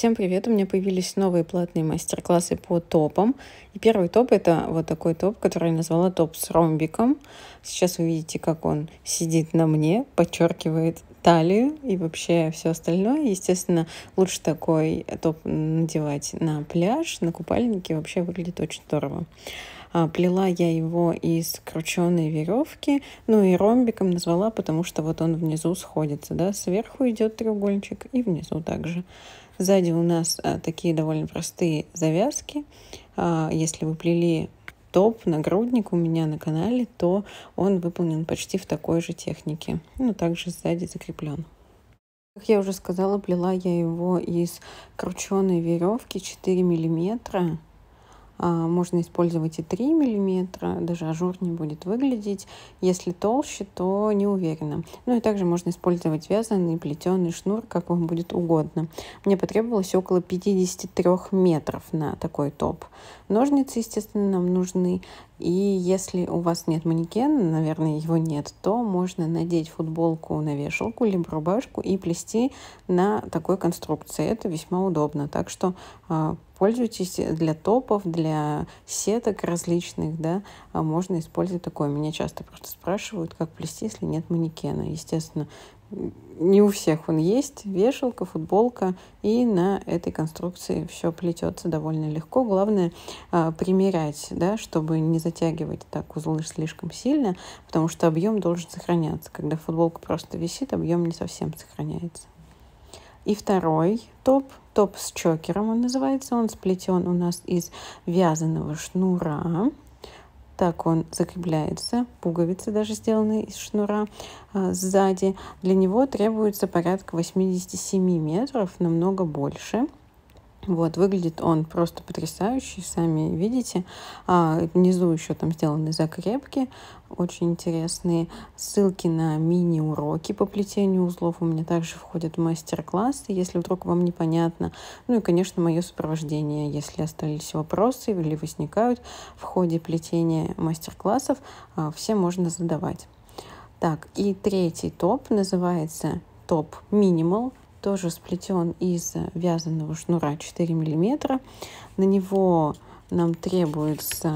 Всем привет! У меня появились новые платные мастер-классы по топам. И первый топ — это вот такой топ, который я назвала топ с ромбиком. Сейчас вы видите, как он сидит на мне, подчеркивает талию и вообще все остальное. Естественно, лучше такой топ надевать на пляж, на купальнике. Вообще выглядит очень здорово. Плела я его из крученой веревки, ну и ромбиком назвала, потому что вот он внизу сходится, да, сверху идет треугольничек и внизу также. Сзади у нас такие довольно простые завязки. Если вы плели топ, нагрудник у меня на канале, то он выполнен почти в такой же технике, но также сзади закреплен. Как я уже сказала, плела я его из крученой веревки 4 миллиметра. Можно использовать и 3 миллиметра, даже ажурнее будет выглядеть. Если толще, то не уверена. Ну и также можно использовать вязаный, плетеный шнур, как вам будет угодно. Мне потребовалось около 53 метров на такой топ. Ножницы, естественно, нам нужны. И если у вас нет манекена, наверное, его нет, то можно надеть футболку на вешалку, либо рубашку и плести на такой конструкции. Это весьма удобно. Так что пользуйтесь для топов, для сеток различных, да, можно использовать такое. Меня часто просто спрашивают, как плести, если нет манекена. Естественно, не у всех он есть. Вешалка, футболка, и на этой конструкции все плетется довольно легко. Главное примерять, да, чтобы не затягивать так узлы слишком сильно, потому что объем должен сохраняться. Когда футболка просто висит, объем не совсем сохраняется. И второй топ с чокером он называется. Он сплетен у нас из вязаного шнура. Так он закрепляется, пуговицы даже сделаны из шнура сзади. Для него требуется порядка 87 метров, намного больше. Вот, выглядит он просто потрясающий, сами видите. Внизу еще там сделаны закрепки, очень интересные. Ссылки на мини-уроки по плетению узлов у меня также входят в мастер-классы, если вдруг вам непонятно. Ну и, конечно, мое сопровождение, если остались вопросы или возникают в ходе плетения мастер-классов, все можно задавать. Так, и третий топ называется топ Minimal. Тоже сплетен из вязаного шнура 4 миллиметра. На него нам требуется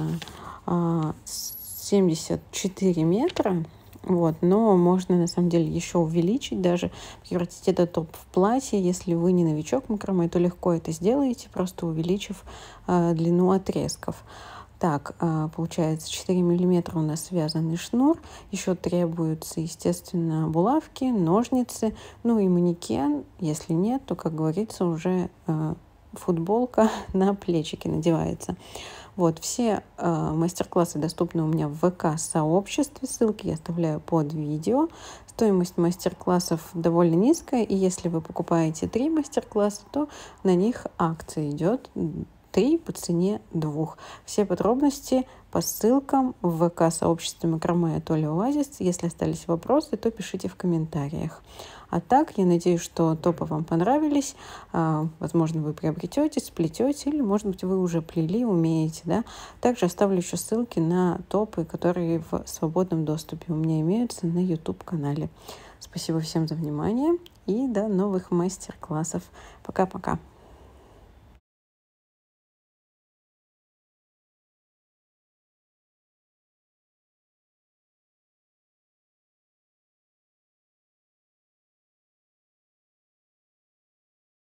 74 метра. Вот, но можно на самом деле еще увеличить, даже превратить этот топ в платье. Если вы не новичок макроме, то легко это сделаете, просто увеличив длину отрезков. Так, получается 4 миллиметра у нас связанный шнур. Еще требуются, естественно, булавки, ножницы, ну и манекен. Если нет, то, как говорится, уже футболка на плечики надевается. Вот, все мастер-классы доступны у меня в ВК-сообществе, ссылки я оставляю под видео. Стоимость мастер-классов довольно низкая, и если вы покупаете 3 мастер-класса, то на них акция идет 3 по цене 2. Все подробности по ссылкам в ВК-сообществе макроме от Оли Оазис. Если остались вопросы, то пишите в комментариях. А так, я надеюсь, что топы вам понравились. Возможно, вы приобретете, сплетете, или, может быть, вы уже плели, умеете, да? Также оставлю еще ссылки на топы, которые в свободном доступе у меня имеются на YouTube-канале. Спасибо всем за внимание и до новых мастер-классов. Пока-пока!